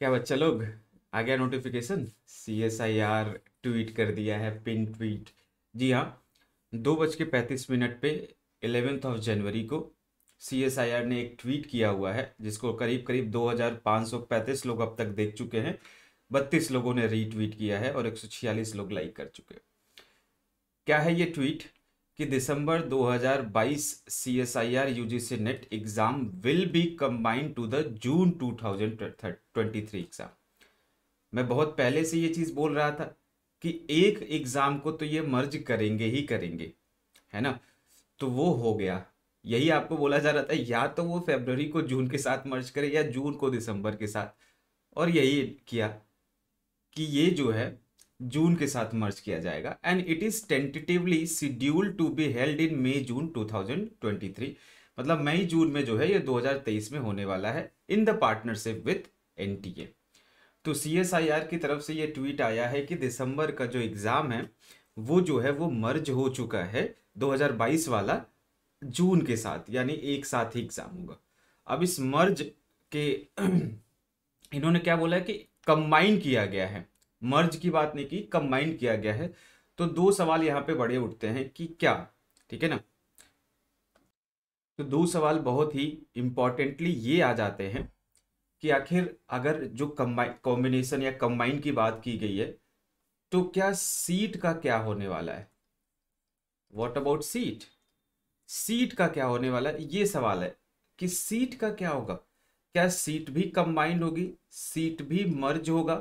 क्या बच्चा लोग, आ गया नोटिफिकेशन? CSIR ट्वीट कर दिया है, पिन ट्वीट। जी हाँ, 2:35 पे 11 जनवरी को CSIR ने एक ट्वीट किया हुआ है, जिसको करीब करीब 2535 लोग अब तक देख चुके हैं। 32 लोगों ने रीट्वीट किया है और 146 लोग लाइक कर चुके हैं। क्या है ये ट्वीट कि दिसंबर 2022 CSIR UGC NET exam will be combined to the June 2023 exam. मैं बहुत पहले से ये चीज बोल रहा था कि एक एग्जाम को तो ये मर्ज करेंगे ही करेंगे, है ना, तो वो हो गया। यही आपको बोला जा रहा था, या तो वो फरवरी को जून के साथ मर्ज करे या जून को दिसंबर के साथ, और यही किया कि ये जो है जून के साथ मर्ज किया जाएगा। And it is tentatively scheduled to be held in May June 2023, मतलब मई जून में जो है ये 2023 में होने वाला है, in the partnership with NTA। तो CSIR की तरफ से ये ट्वीट आया है कि दिसंबर का जो एग्जाम है वो जो है वो मर्ज हो चुका है 2022 वाला जून के साथ, यानी एक साथ ही एग्जाम होगा। अब इस मर्ज के इन्होंने क्या बोला है कि कंबाइन किया गया है, मर्ज की बात नहीं की, कंबाइन किया गया है। तो दो सवाल यहाँ पे बड़े उठते हैं कि क्या, ठीक है ना, तो दो सवाल बहुत ही इंपॉर्टेंटली ये आ जाते हैं कि आखिर अगर जो कॉम्बिनेशन या कंबाइन की बात की गई है तो क्या सीट का क्या होने वाला है, व्हाट अबाउट सीट, सीट का क्या होने वाला है, ये सवाल है कि सीट का क्या होगा। क्या सीट भी कंबाइंड होगी, सीट भी मर्ज होगा,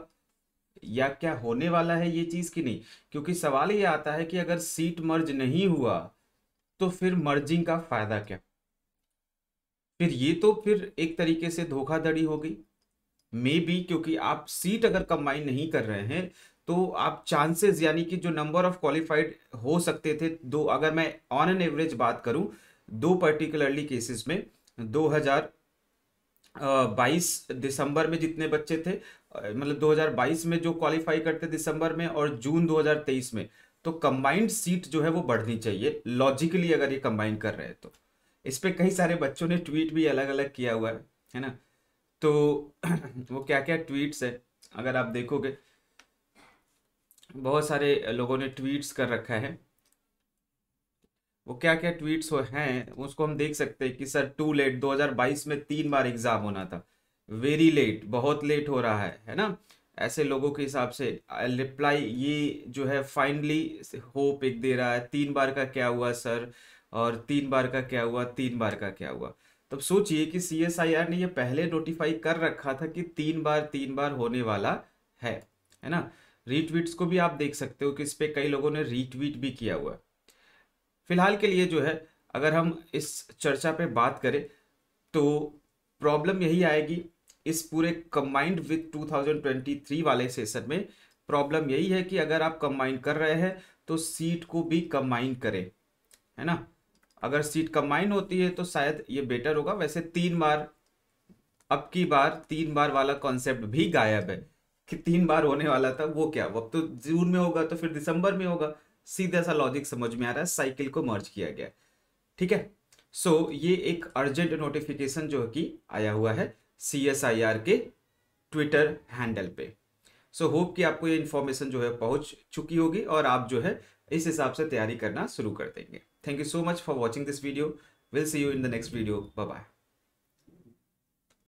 या क्या होने वाला है ये चीज की नहीं, क्योंकि सवाल ये आता है कि अगर सीट मर्ज नहीं हुआ तो फिर मर्जिंग का फायदा क्या, फिर ये तो फिर एक तरीके से धोखाधड़ी होगी मे बी, क्योंकि आप सीट अगर कंबाइन नहीं कर रहे हैं तो आप चांसेस यानी कि जो नंबर ऑफ क्वालिफाइड हो सकते थे, दो, अगर मैं ऑन एन एवरेज बात करूं, दो पर्टिकुलरली केसेस में 2022 दिसंबर में जितने बच्चे थे, मतलब 2022 में जो क्वालिफाई करते दिसंबर में और जून 2023 में, तो कंबाइंड सीट जो है वो बढ़नी चाहिए लॉजिकली अगर ये कंबाइन कर रहे हैं तो। इस पे कई सारे बच्चों ने ट्वीट भी अलग अलग किया हुआ है ना, तो वो क्या क्या ट्वीट्स है अगर आप देखोगे, बहुत सारे लोगों ने ट्वीट्स कर रखा है। वो क्या क्या ट्वीट्स हैं उसको हम देख सकते हैं कि सर टू लेट, 2022 में 3 बार एग्जाम होना था, वेरी लेट, बहुत लेट हो रहा है ना, ऐसे लोगों के हिसाब से रिप्लाई ये जो है फाइनली होप एक दे रहा है, 3 बार का क्या हुआ सर, और 3 बार का क्या हुआ, 3 बार का क्या हुआ। तब सोचिए कि CSIR ने ये पहले नोटिफाई कर रखा था कि 3 बार होने वाला है ना। रीट्वीट्स को भी आप देख सकते हो कि इस पर कई लोगों ने रीट्वीट भी किया हुआ है। फिलहाल के लिए जो है अगर हम इस चर्चा पे बात करें तो प्रॉब्लम यही आएगी इस पूरे कंबाइंड विथ 2023 वाले सेशन में, प्रॉब्लम यही है कि अगर आप कंबाइन कर रहे हैं तो सीट को भी कंबाइन करें, है ना, अगर सीट कंबाइन होती है तो शायद ये बेटर होगा। वैसे 3 बार, अब की बार 3 बार वाला कॉन्सेप्ट भी गायब है कि 3 बार होने वाला था, वो क्या, अब तो जून में होगा तो फिर दिसंबर में होगा, सीधा सा लॉजिक समझ में आ रहा है, साइकिल को मर्ज किया गया, ठीक है। सो ये एक अर्जेंट नोटिफिकेशन जो कि आया हुआ है CSIR के ट्विटर हैंडल पे। सो होप कि आपको ये इन्फॉर्मेशन जो है पहुंच चुकी होगी और आप जो है इस हिसाब से तैयारी करना शुरू कर देंगे। Thank you so much for watching this video, will see you in the next video, bye bye.